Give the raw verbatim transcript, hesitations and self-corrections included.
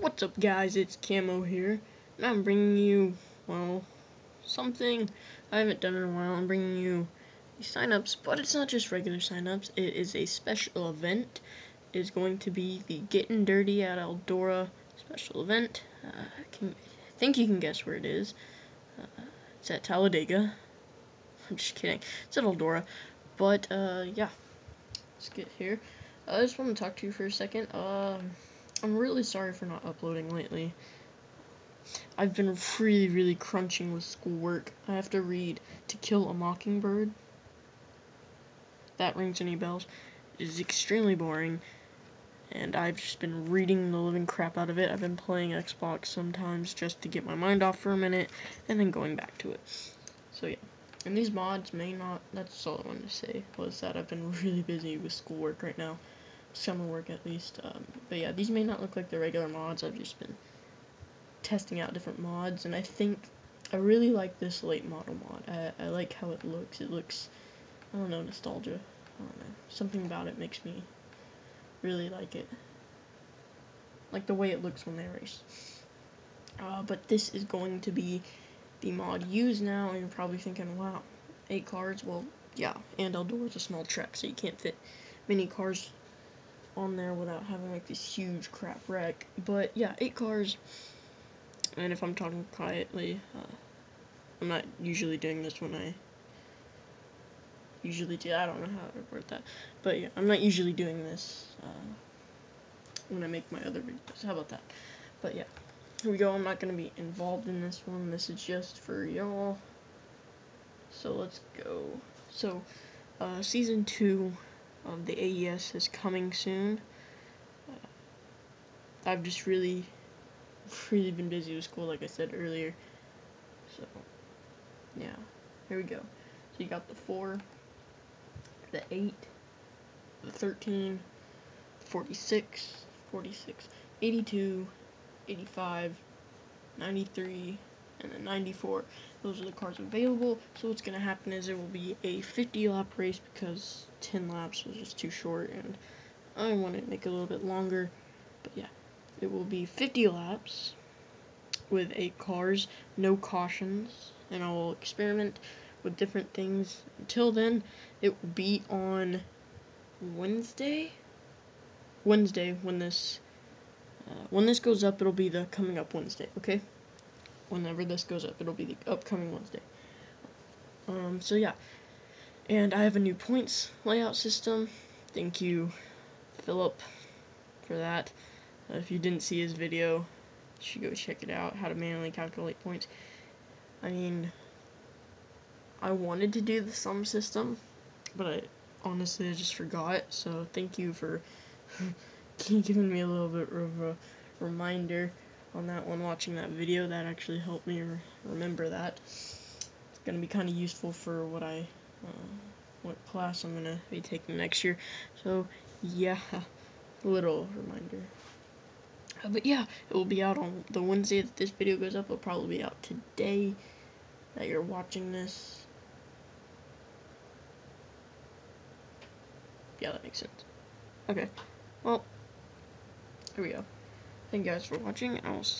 What's up, guys? It's Camo here, and I'm bringing you, well, something I haven't done in a while. I'm bringing you sign-ups, but it's not just regular sign-ups. It is a special event. It is going to be the Getting Dirty at Eldora special event. Uh, I, can, I think you can guess where it is. Uh, it's at Talladega. I'm just kidding. It's at Eldora. But, uh, yeah. Let's get here. I just want to talk to you for a second. Uh, I'm really sorry for not uploading lately. I've been really, really crunching with schoolwork. I have to read To Kill a Mockingbird. That rings any bells. It is extremely boring, and I've just been reading the living crap out of it. I've been playing Xbox sometimes just to get my mind off for a minute, and then going back to it. So yeah. And these mods may not, that's all I wanted to say, was that I've been really busy with schoolwork right now. Summer work, at least. Um, but yeah, these may not look like the regular mods. I've just been testing out different mods, and I think I really like this late model mod. I, I like how it looks. It looks, I don't know, nostalgia. I don't know. Something about it makes me really like it. Like the way it looks when they race. Uh, but this is going to be the mod used now, and you're probably thinking, wow, eight cars? Well, yeah, and Eldora's a small track, so you can't fit many cars on there without having like this huge crap wreck. But yeah, eight cars, and if I'm talking quietly, uh, I'm not usually doing this when I usually do, I don't know how to report that, but yeah, I'm not usually doing this uh, when I make my other videos, how about that? But yeah, here we go. I'm not going to be involved in this one, this is just for y'all, so let's go. So, uh, season two Um, the A E S is coming soon. Uh, I've just really, really been busy with school, like I said earlier. So, yeah, here we go. So you got the four, the eight, the thirteen, forty-six, forty-six, eighty-two, eighty-five, ninety-three, and then ninety-four. Those are the cars available. So what's going to happen is it will be a fifty lap race because ten laps was just too short, and I wanted to make it a little bit longer. But yeah, it will be fifty laps with eight cars, no cautions, and I will experiment with different things. Until then, it will be on Wednesday. Wednesday, when this uh, when this goes up, it'll be the coming up Wednesday, okay? Whenever this goes up, it'll be the upcoming Wednesday. Um, so yeah, and I have a new points layout system. Thank you, Philip, for that. Uh, if you didn't see his video, you should go check it out, how to manually calculate points. I mean, I wanted to do the sum system, but I honestly I just forgot, so thank you for giving me a little bit of a reminder on that one. Watching that video, that actually helped me re remember that. It's going to be kind of useful for what I, uh, what class I'm going to be taking next year, so yeah, little reminder. Uh, but yeah, it will be out on the Wednesday that this video goes up. It'll probably be out today that you're watching this. Yeah, that makes sense. Okay, well, here we go. Thank you guys for watching, and I'll see you.